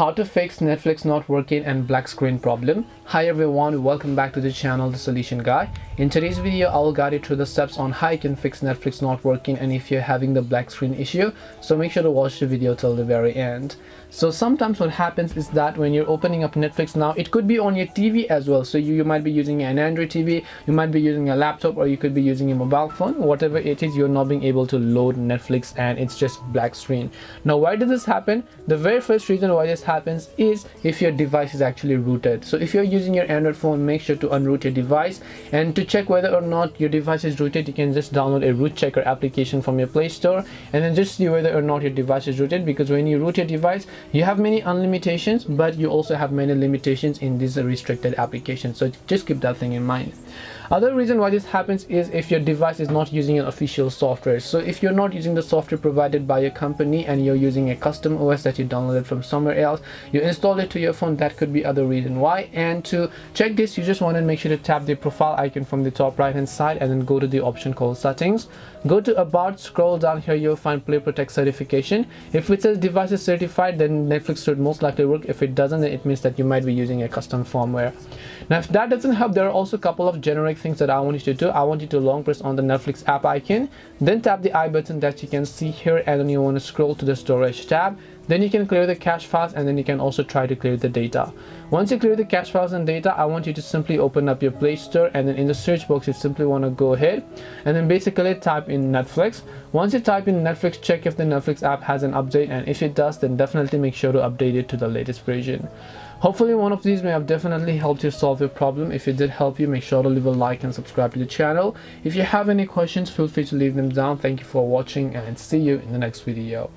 How to fix Netflix not working and black screen problem. Hi everyone, welcome back to the channel, The Solution Guy. In today's video, I will guide you through the steps on how you can fix Netflix not working and if you're having the black screen issue. So make sure to watch the video till the very end. So sometimes what happens is that when you're opening up Netflix now, it could be on your TV as well. So you might be using an Android TV, you might be using a laptop, or you could be using a mobile phone. Whatever it is, you're not being able to load Netflix and it's just black screen. Now, why did this happen? The very first reason why this happens is if your device is actually rooted. So if you're using your Android phone, make sure to unroot your device, and to check whether or not your device is rooted, you can just download a root checker application from your Play Store and then just see whether or not your device is rooted, because when you root your device, you have many unlimitations, but you also have many limitations in this restricted application. So just keep that thing in mind. Other reason why this happens is if your device is not using an official software. So if you're not using the software provided by your company and you're using a custom OS that you downloaded from somewhere else, you installed it to your phone, that could be other reason why. And to check this, you just want to make sure to tap the profile icon from the top right hand side and then go to the option called settings. Go to about, scroll down here, you'll find Play Protect certification. If it says device is certified, then Netflix should most likely work. If it doesn't, then it means that you might be using a custom firmware. Now if that doesn't help, there are also a couple of generic things that I want you to do. I want you to long press on the Netflix app icon, then tap the I button that you can see here, and then you want to scroll to the storage tab. Then you can clear the cache files, and then you can also try to clear the data. Once you clear the cache files and data, I want you to simply open up your Play Store, and then in the search box you simply want to go ahead and then basically type in Netflix. Once you type in Netflix, check if the Netflix app has an update, and if it does, then definitely make sure to update it to the latest version. Hopefully one of these may have definitely helped you solve your problem. If it did help you, make sure to leave a like and subscribe to the channel. If you have any questions, feel free to leave them down. Thank you for watching, and see you in the next video.